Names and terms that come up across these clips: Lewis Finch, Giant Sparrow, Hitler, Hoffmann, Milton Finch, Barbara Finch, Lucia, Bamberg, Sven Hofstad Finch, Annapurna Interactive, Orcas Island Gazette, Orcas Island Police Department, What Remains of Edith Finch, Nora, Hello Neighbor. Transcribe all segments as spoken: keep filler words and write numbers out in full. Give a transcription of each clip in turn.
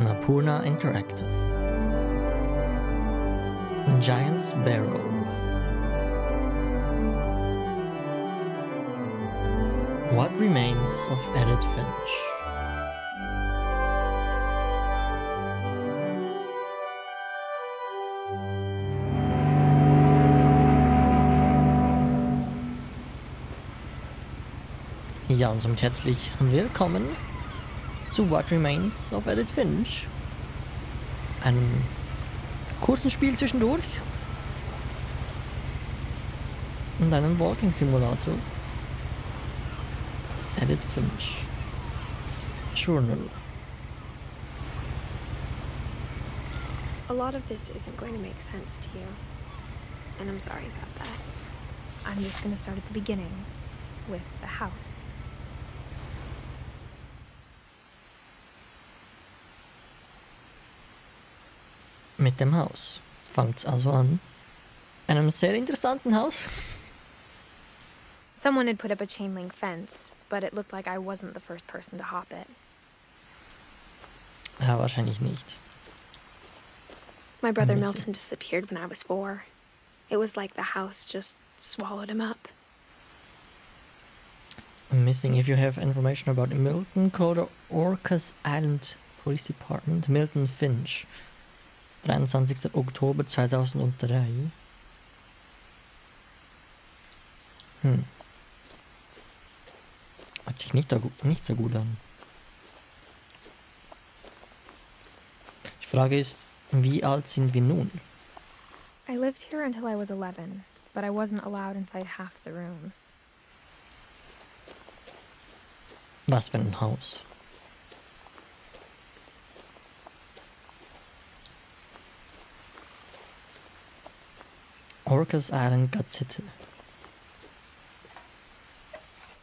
Annapurna Interactive. Giant Sparrow. What Remains of Edith Finch. Ja, und somit herzlich willkommen zu What Remains of Edith Finch. Einem kurzen Spiel zwischendurch und einem Walking Simulator. Edith Finch Journal. A lot of this isn't going to make sense to you, and I'm sorry about that. I'm just going to start at the beginning with the house. Mit dem Haus fangt's also an. Einem sehr interessanten Haus. Someone had put up a chain link fence, but it looked like I wasn't the first person to hop it. Ja, wahrscheinlich nicht. My brother Milton disappeared when I was four. It was like the house just swallowed him up. Missing. If you have information about Milton, call the Orcas Island Police Department. Milton Finch. dreiundzwanzigster Oktober zweitausenddrei. Hm. Hört sich nicht, nicht so gut an. Die Frage ist, wie alt sind wir nun? I lived here until I was eleven, but I wasn't allowed inside half the rooms. Was für ein Haus. Orcas Island Gazette.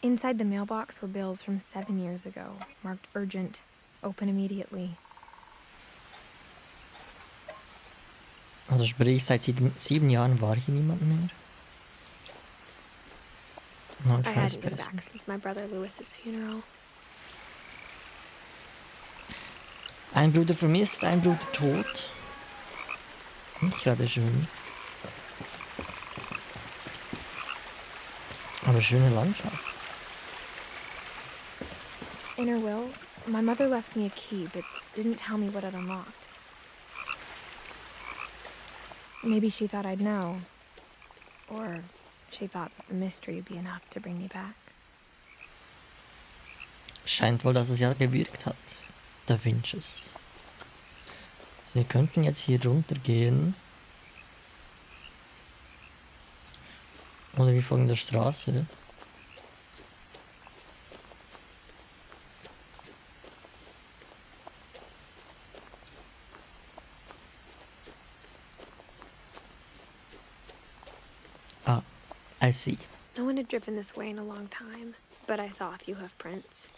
Inside the mailbox were bills from seven years ago, marked urgent, open immediately. Also sprich, seit sieben, sieben Jahren war hier niemand mehr. Not I hadn't been back since my brother Lewis's funeral. Ein Bruder vermisst, ein Bruder tot. Nicht gerade schön. Aber schöne Landschaft. In her will, my mother left me a key, but didn't tell me what it unlocked. Maybe she thought I'd know, or she thought that the mystery would be enough to bring me back. Scheint wohl, dass es ja gewirkt hat, der Finches. Wir könnten jetzt hier runtergehen. Oder wir folgen der Straße. Ah, I see. No one had driven this way in a long time, but I saw a few hoof prints.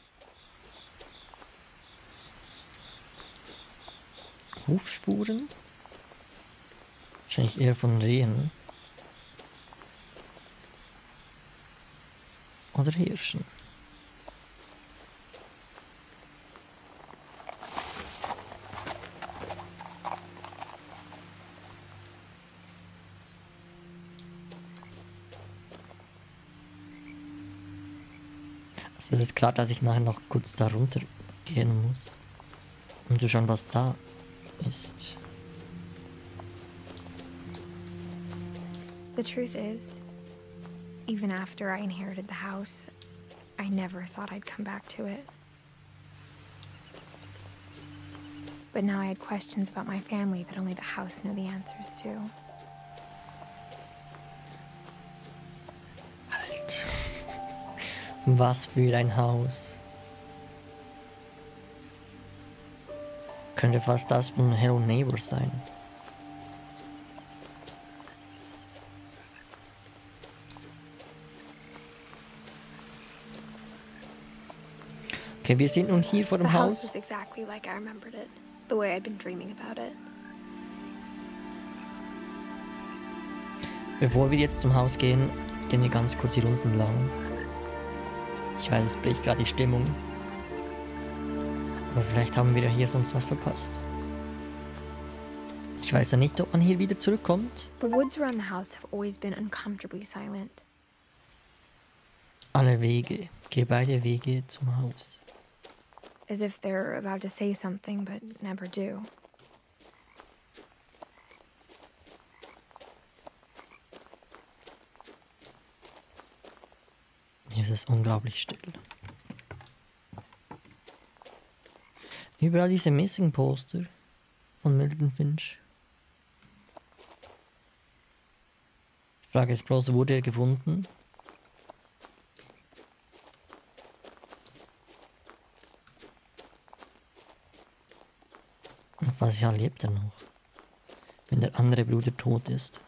Hufspuren? Wahrscheinlich eher von Rehen. Oder Hirschen. Also es ist klar, dass ich nachher noch kurz da runter gehen muss, um zu schauen, was da ist. The truth is, even after I inherited the house, I never thought I'd come back to it. But now I had questions about my family that only the house knew the answers to. Halt. Was für ein Haus. Könnte fast das von Hello Neighbor sein. Okay, wir sind nun hier vor dem Haus. The house was exactly like I remembered it, the way I'd been dreaming about it. Bevor wir jetzt zum Haus gehen, gehen wir ganz kurz die Runden lang. Ich weiß, es bricht gerade die Stimmung. Aber vielleicht haben wir da hier sonst was verpasst. Ich weiß ja nicht, ob man hier wieder zurückkommt. The woods around the house have always been uncomfortably silent. Alle Wege, geh beide Wege zum Haus. As if they're about to say something, but never do. Hier ist es unglaublich still. Überall diese Missing-Poster von Milton Finch. Die Frage ist bloß, wurde er gefunden? Und falls ja, lebt er noch, wenn der andere Bruder tot ist.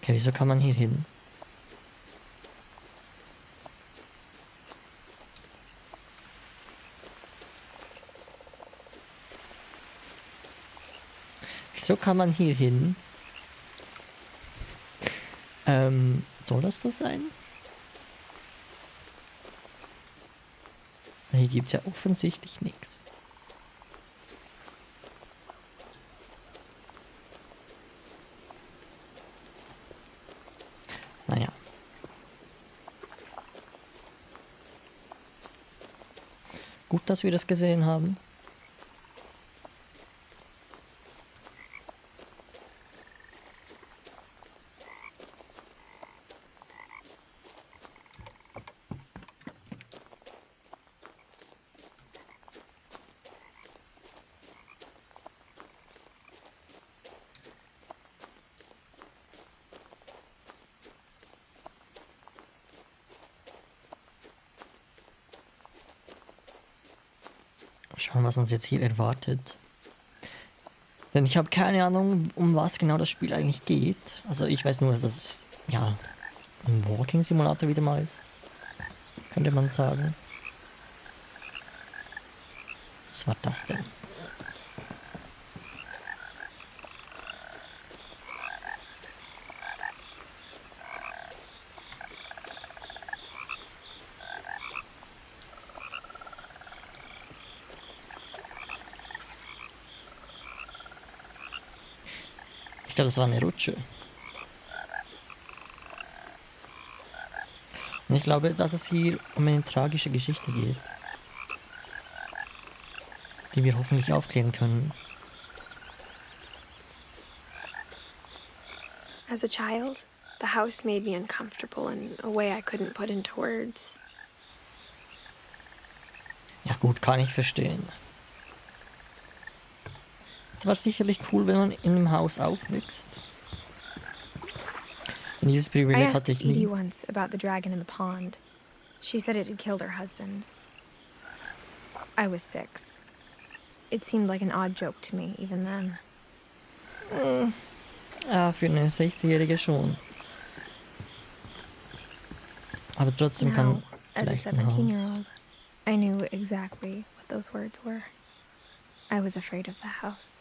Okay, wieso kann man hier hin? Wieso kann man hier hin? Ähm, soll das so sein? Hier gibt es ja offensichtlich nichts. Gut, dass wir das gesehen haben. Schauen, was uns jetzt hier erwartet. Denn ich habe keine Ahnung, um was genau das Spiel eigentlich geht. Also ich weiß nur, dass das, ja, ein Walking Simulator wieder mal ist. Könnte man sagen. Was war das denn? Ich glaube, das war eine Rutsche. Und ich glaube, dass es hier um eine tragische Geschichte geht, die wir hoffentlich aufklären können. As a child, the house made me uncomfortable in a way I couldn't put into words. Ja gut, kann ich verstehen. Es war sicherlich cool, wenn man in einem Haus aufwächst. Und dieses Privileg hatte ich nie. Hm. Ja, für eine sechsjährige schon. Aber trotzdem kann vielleicht ein Haus. I knew exactly what those words were. I was afraid of the house.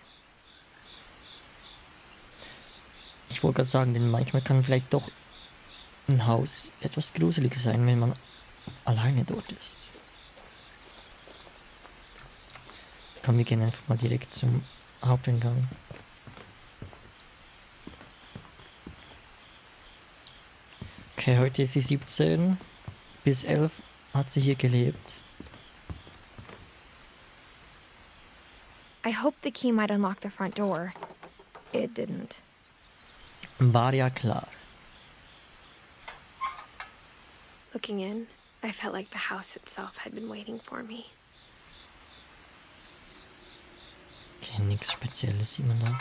Ich wollte gerade sagen, denn manchmal kann vielleicht doch ein Haus etwas gruselig sein, wenn man alleine dort ist. Komm, wir gehen einfach mal direkt zum Haupteingang. Okay, heute ist sie siebzehn. Bis elf hat sie hier gelebt. I hoped the key might unlock the front door. It didn't. War ja klar. Looking in, I felt like the house itself had been waiting for me. Okay, nichts Spezielles sieht man da.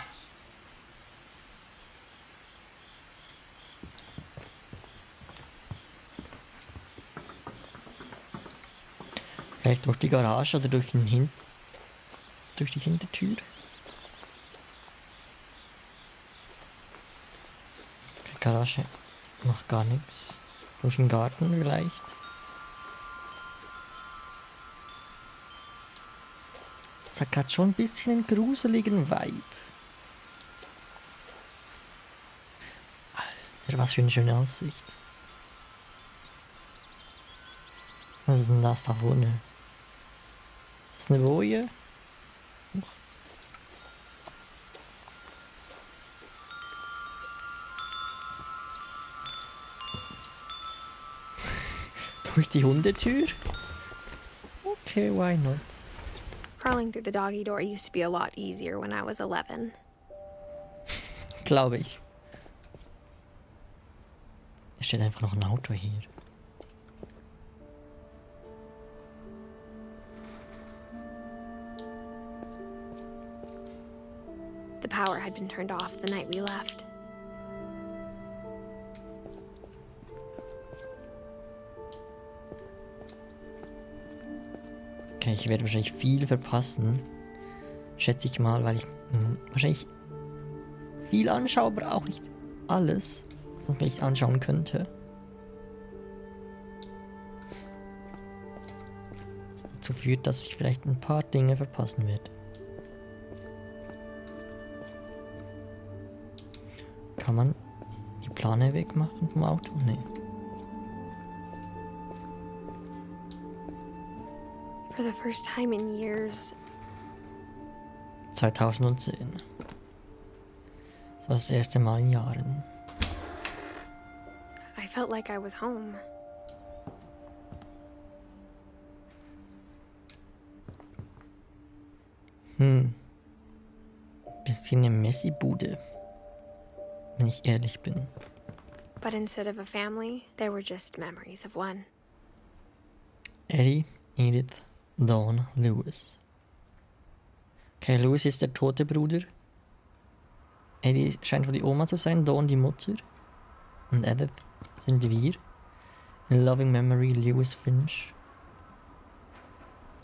Vielleicht durch die Garage oder durch den Hin- durch die Hintertür. Garage macht gar nichts. Durch den Garten vielleicht. Das hat gerade schon ein bisschen einen gruseligen Vibe. Leute, was für eine schöne Aussicht. Was ist denn das da vorne? Ist das eine Boje? Durch die Hundetür? Okay, why not? Crawling through the doggy door used to be a lot easier when I was eleven. Glaube ich. Es steht einfach noch ein Auto hier. The power had been turned off the night we left. Okay, ich werde wahrscheinlich viel verpassen. Schätze ich mal, weil ich mh, wahrscheinlich viel anschaue, aber auch nicht alles, was man vielleicht anschauen könnte. Was dazu führt, dass ich vielleicht ein paar Dinge verpassen werde. Kann man die Plane wegmachen vom Auto? Nee. For the first time in years. zwanzig zehn. Das war das erste Mal in Jahren. I felt like I was home. Hm. Bisschen eine Messi-Bude, wenn ich ehrlich bin. But instead of a family, there were just memories of one. Eddie, Edith, Dawn, Lewis. Okay, Lewis ist der tote Bruder. Eddie scheint wohl die Oma zu sein, Dawn die Mutter. Und Edith sind wir. In loving memory, Lewis Finch.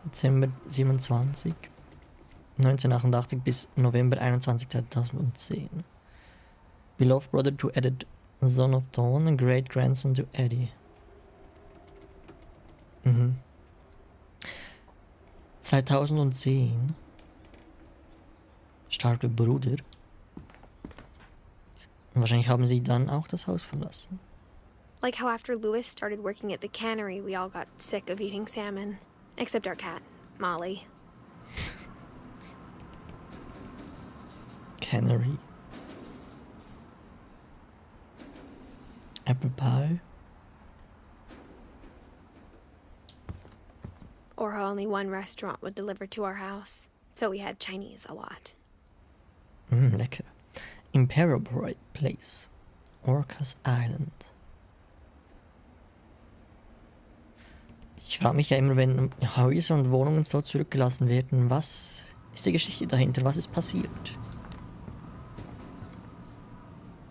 Dezember siebenundzwanzig. neunzehnhundertachtundachtzig bis November einundzwanzig, zweitausendzehn. Beloved brother to Edith, son of Dawn, and great grandson to Eddie. Mhm. zweitausendzehn. Starke Bruder. Und wahrscheinlich haben sie dann auch das Haus verlassen. Like how after Lewis started working at the cannery, we all got sick of eating salmon, except our cat, Molly. Cannery. Apple pie. Or how only one restaurant would deliver to our house, so we had Chinese a lot. Mmm, lecker. Imperable Place, Orcas Island. Ich frage mich ja immer, wenn Häuser und Wohnungen so zurückgelassen werden, was ist die Geschichte dahinter? Was ist passiert?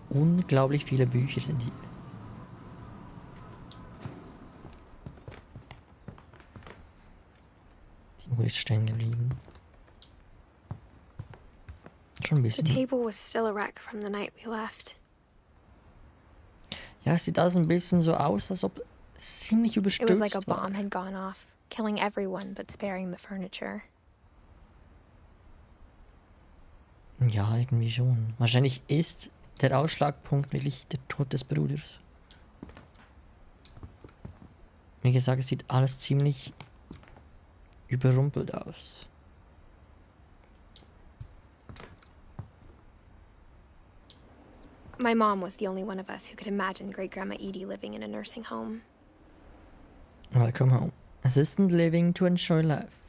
Unglaublich viele Bücher sind hier. Die Uhr ist stehen geblieben. The table was still a wreck from the night we left. Ja, es sieht alles ein bisschen so aus, als ob es ziemlich überstürzt war. It was like a bomb had gone off, killing everyone but sparing the furniture. Ja, irgendwie schon. Wahrscheinlich ist der Ausschlagpunkt wirklich der Tod des Bruders. Wie gesagt, es sieht alles ziemlich überrumpelt aus. My mom was the only one of us who could imagine Great-Grandma Edie living in a nursing home. Welcome home. Assisted living to enjoy life.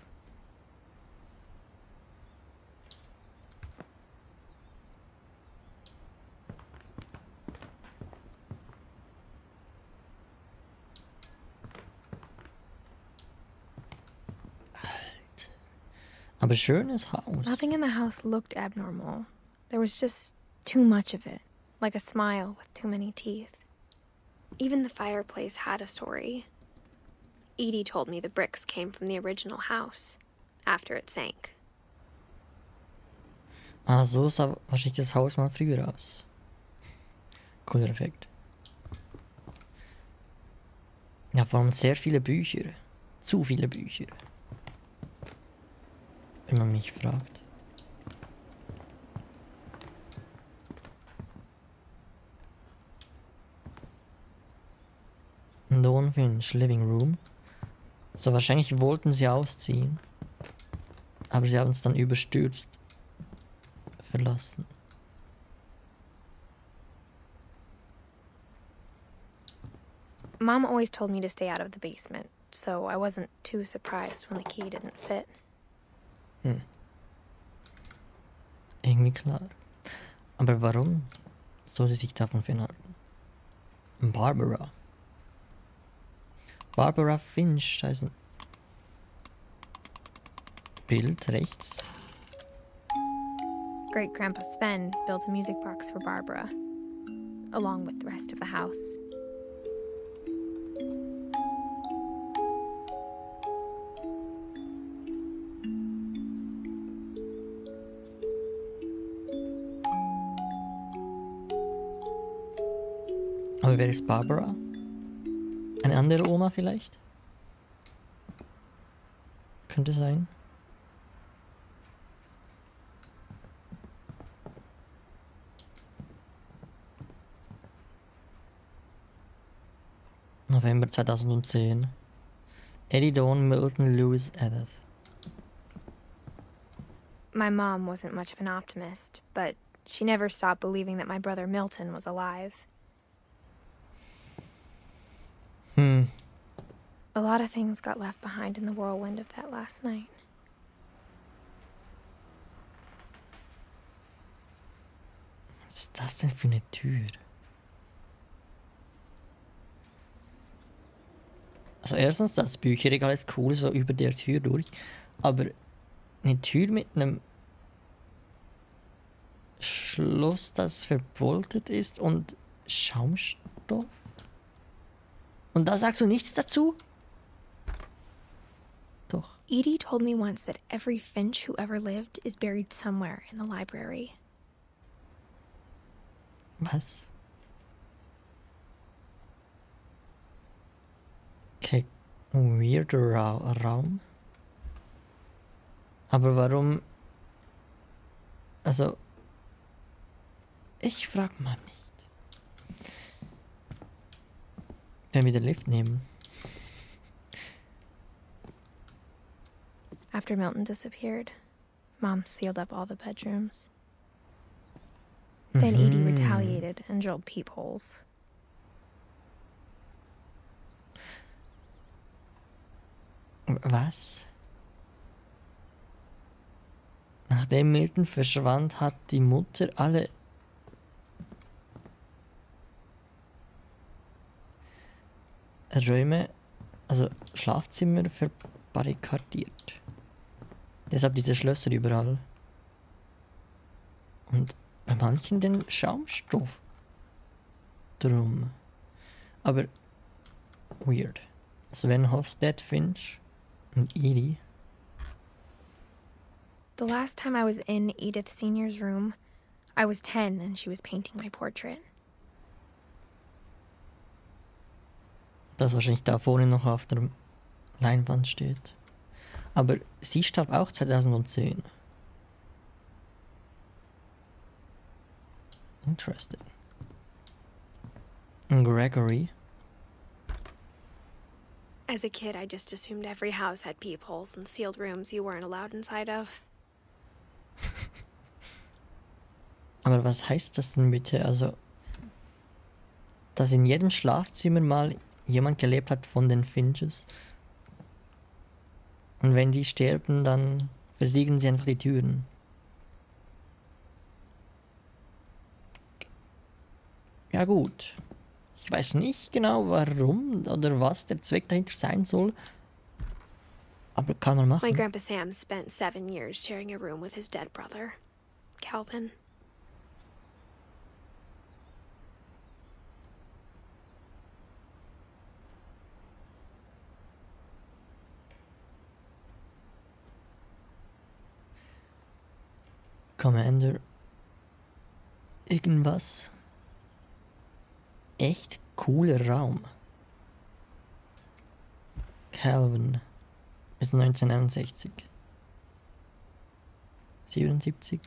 Alter. Aber schönes Haus. Nothing in the house looked abnormal. There was just too much of it. Like a smile with too many teeth. Even the fireplace had a story. Edie told me the bricks came from the original house, after it sank. Ah, so sah wahrscheinlich das Haus mal früher aus. Cooler Effekt. Ja, vor allem sehr viele Bücher. Zu viele Bücher. Wenn man mich fragt. Orca Finch Living Room. So, wahrscheinlich wollten sie ausziehen. Aber sie haben uns dann überstürzt verlassen. Mom always told me to stay out of the basement, so I wasn't too surprised when the key didn't fit. Hm. Irgendwie klar. Aber warum soll sie sich davon fernhalten? Barbara. Barbara Finch, scheiße. Bild rechts. Great Grandpa Sven built a music box for Barbara, along with the rest of the house. Aber wer ist Barbara? Eine andere Oma vielleicht? Könnte sein. November zweitausendzehn. Eddie Dawn Milton Lewis Edith. My mom wasn't much of an optimist, but she never stopped believing that my brother Milton was alive. Hmm. A lot of things got left behind in the whirlwind of that last night. Was ist das denn für eine Tür? Also erstens, das Bücherregal ist cool, so über der Tür durch. Aber eine Tür mit einem Schloss, das verboltet ist und Schaumstoff? Und da sagst du nichts dazu? Doch. Edie told me once that every Finch who ever lived is buried somewhere in the library. Was? Okay, weirder Ra- Raum. Aber warum? Also, ich frag mal nicht. Wenn wir den Lift nehmen. After Milton disappeared, Mom sealed up all the bedrooms. Mm-hmm. Then Edie retaliated and drilled peepholes. Was? Nachdem Milton verschwand, hat die Mutter alle... Räume, also Schlafzimmer verbarrikadiert. Deshalb diese Schlösser überall. Und bei manchen den Schaumstoff drum. Aber weird. Sven Hofstad Finch und Edie. The last time I was in Edith Senior's room, I was ten and she was painting my portrait. Das wahrscheinlich da vorne noch auf der Leinwand steht. Aber sie starb auch zweitausendzehn. Interesting. Gregory. As a kid, I just assumed every house had peepholes and sealed rooms you weren't allowed inside of. Aber was heißt das denn bitte? Also, dass in jedem Schlafzimmer mal jemand gelebt hat von den Finches. Und wenn die sterben, dann versiegeln sie einfach die Türen. Ja gut. Ich weiß nicht genau warum oder was der Zweck dahinter sein soll. Aber kann man machen. My grandpa Sam spent seven years sharing a room with his dead brother, Calvin. Commander. Irgendwas. Echt cooler Raum. Calvin. Bis neunzehnhunderteinundsechzig. siebenundsiebzig.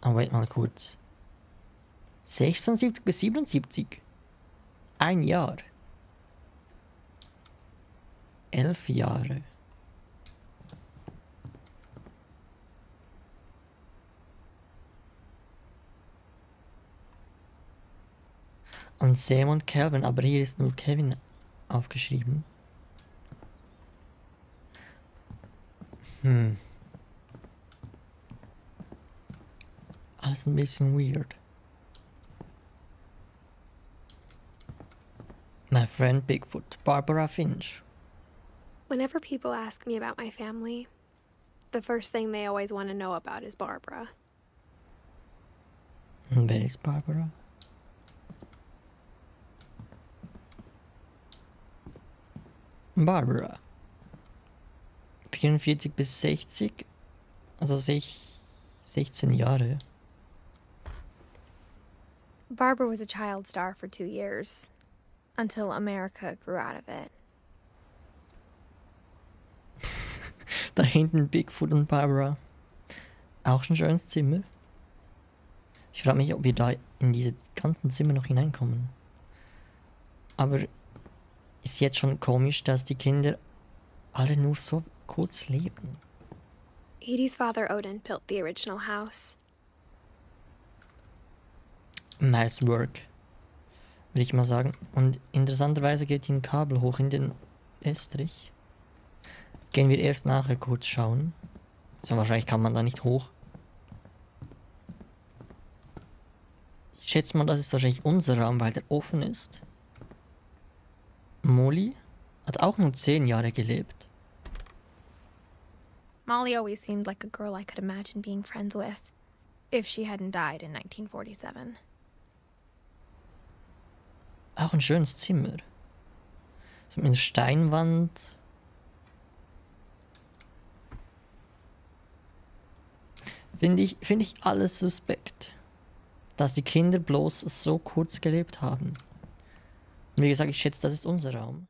Ah, wait mal kurz. sechsundsiebzig bis siebenundsiebzig. Ein Jahr. Elf Jahre. Und Sam und Calvin, aber hier ist nur Kevin aufgeschrieben. Hm. Alles ein bisschen weird. My friend Bigfoot, Barbara Finch. Whenever people ask me about my family, the first thing they always want to know about is Barbara. Wer ist Barbara? Barbara. vierundvierzig bis sechzig, also sechzehn Jahre. Barbara was a child star for two years, until America grew out of it. Da hinten Bigfoot und Barbara. Auch ein schönes Zimmer. Ich frage mich, ob wir da in diese ganzen Zimmer noch hineinkommen. Aber ist jetzt schon komisch, dass die Kinder alle nur so kurz leben. Edie's father Odin built the original house. Nice work, will ich mal sagen. Und interessanterweise geht hier ein Kabel hoch in den Estrich. Gehen wir erst nachher kurz schauen. So, wahrscheinlich kann man da nicht hoch. Ich schätze mal, das ist wahrscheinlich unser Raum, weil der offen ist. Molly hat auch nur zehn Jahre gelebt. Molly always seemed like a girl I could imagine being friends with, if she hadn't died in nineteen forty-seven. Auch ein schönes Zimmer. So mit einer Steinwand. Finde ich, finde ich alles suspekt, dass die Kinder bloß so kurz gelebt haben. Wie gesagt, ich schätze, das ist unser Raum.